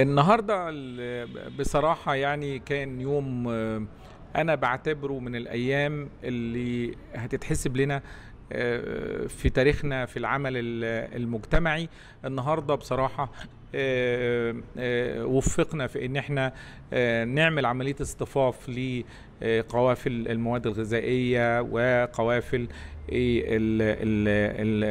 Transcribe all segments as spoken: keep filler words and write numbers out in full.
النهاردة بصراحة يعني كان يوم أنا بعتبره من الأيام اللي هتتحسب لنا في تاريخنا في العمل المجتمعي. النهاردة بصراحة وفقنا في ان احنا نعمل عملية اصطفاف لقوافل المواد الغذائية وقوافل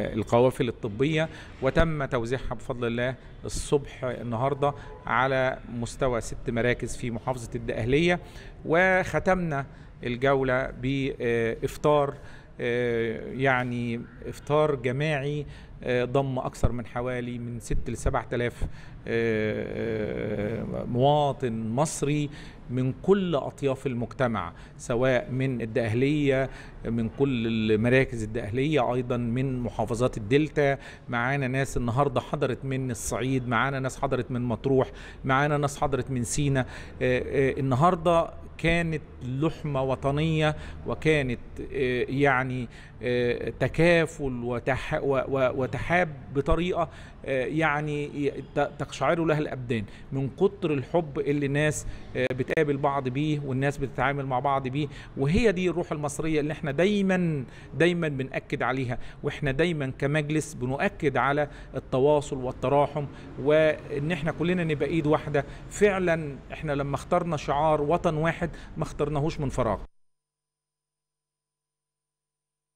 القوافل الطبية، وتم توزيعها بفضل الله الصبح النهاردة على مستوى ست مراكز في محافظة الدقهلية، وختمنا الجولة بإفطار يعني إفطار جماعي ضم أكثر من حوالي من ستة لسبعة آلاف مواطن مصري من كل أطياف المجتمع، سواء من الدقهلية، من كل المراكز الدقهلية، أيضا من محافظات الدلتا. معانا ناس النهاردة حضرت من الصعيد، معانا ناس حضرت من مطروح، معانا ناس حضرت من سينا. النهاردة كانت لحمة وطنية، وكانت يعني تكافل وتحاب بطريقة يعني تقشعر لها الأبدان من كتر الحب اللي الناس بتقابل بعض بيه والناس بتتعامل مع بعض بيه. وهي دي الروح المصرية اللي احنا دايما دايما بنأكد عليها، واحنا دايما كمجلس بنؤكد على التواصل والتراحم، وان احنا كلنا نبقى ايد واحدة. فعلا احنا لما اخترنا شعار وطن واحد ما اخترناهوش من فراغ.